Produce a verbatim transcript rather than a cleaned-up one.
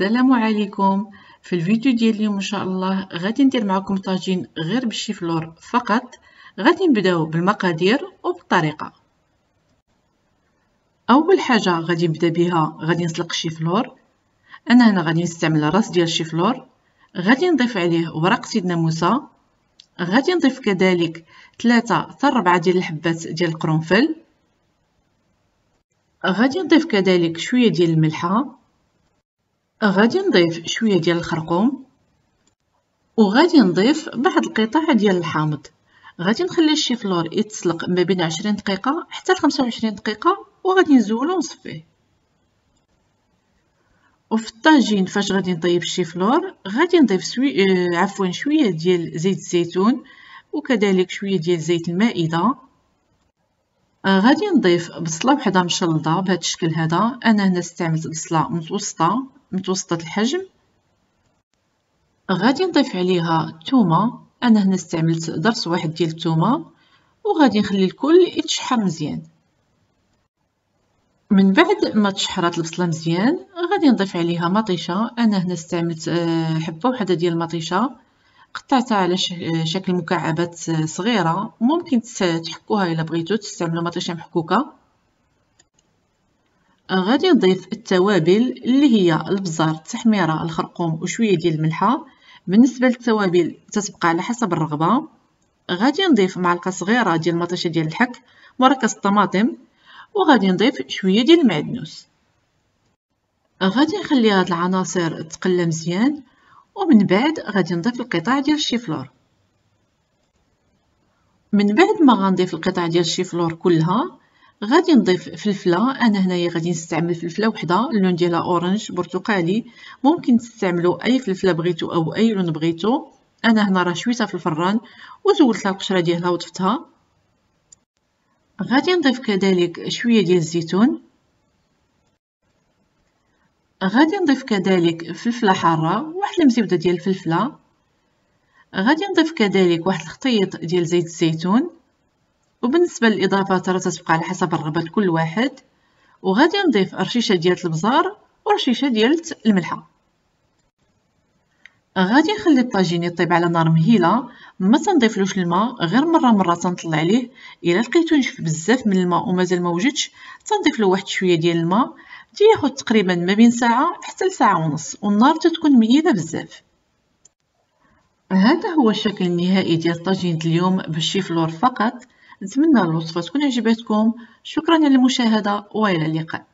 السلام عليكم. في الفيديو ديال اليوم ان شاء الله غادي ندير معكم طاجين غير بالشيفلور فقط. غادي نبداو بالمقادير وبالطريقه. اول حاجه غادي نبدا بها غادي نسلق الشيفلور. انا هنا غادي نستعمل الراس ديال الشيفلور، غادي نضيف عليه ورق سيدنا موسى، غادي نضيف كذلك ثلاثة حتى أربعة ديال الحبات ديال القرنفل، غادي نضيف كذلك شويه ديال الملحه، غادي نضيف شويه ديال الخرقوم، وغادي نضيف بعض القطع ديال الحامض. غادي نخلي الشيفلور يتسلق ما بين عشرين دقيقه حتى خمسة وعشرين دقيقه، وغادي نزولو ونصفيه. وفي الطاجين فاش غادي نطيب الشيفلور غادي نضيف سوي... عفوا شويه ديال زيت الزيتون وكذلك شويه ديال زيت المائده. غادي نضيف بصله وحده مشلضه بهذا الشكل هذا. انا هنا استعملت بصله متوسطه متوسطه الحجم. غادي نضيف عليها الثومه، انا هنا استعملت درس واحد ديال الثومه، وغادي نخلي الكل يتشحر مزيان. من بعد ما تشحرات البصله مزيان غادي نضيف عليها مطيشه. انا هنا استعملت حبه وحده ديال المطيشه قطعتها على شكل مكعبات صغيره، ممكن تحكوها الا بغيتو تستعملوا مطيشه محكوكه. غادي نضيف التوابل اللي هي البزار، التحميره، الخرقوم وشويه ديال الملحه. بالنسبه للتوابل تتبقى على حسب الرغبه. غادي نضيف معلقه صغيره ديال مطيشه ديال الحك، مركز الطماطم، وغادي نضيف شويه ديال المعدنوس. غادي نخلي هاد العناصر تقلى مزيان، ومن بعد غادي نضيف القطع ديال الشيفلور. من بعد ما غنضيف القطع ديال الشيفلور كلها غادي نضيف فلفله. انا هنايا غادي نستعمل فلفله وحده، اللون ديالها اورنج برتقالي، ممكن تستعملوا اي فلفله بغيتو او اي لون بغيتو. انا هنا راه شويتها في الفران وزولت لها القشره ديالها وطفتها. غادي نضيف كذلك شويه ديال الزيتون، غادي نضيف كذلك فلفله حاره، واحد المزبده ديال الفلفله، غادي نضيف كذلك واحد الخطيط ديال زيت الزيتون، وبالنسبه للاضافه ترى تتبقى على حسب الرغبه كل واحد. وغادي نضيف رشيشه ديال البزار ورشيشه ديال الملحه. غادي نخلي الطاجين يطيب على نار مهيله، ما تنضيفلوش الماء، غير مره مره تنطلع عليه. الا لقيتو نشف بزاف من الماء ومازال ما وجدش تنضيف له واحد شويه ديال الماء، تياخذ تقريبا ما بين ساعه حتى لساعه ونص، والنار تتكون مهيله بزاف. هذا هو الشكل النهائي ديال طاجين اليوم بالشيفلور فقط. نتمنى الوصفه تكون عجبتكم. شكرا للمشاهده والى اللقاء.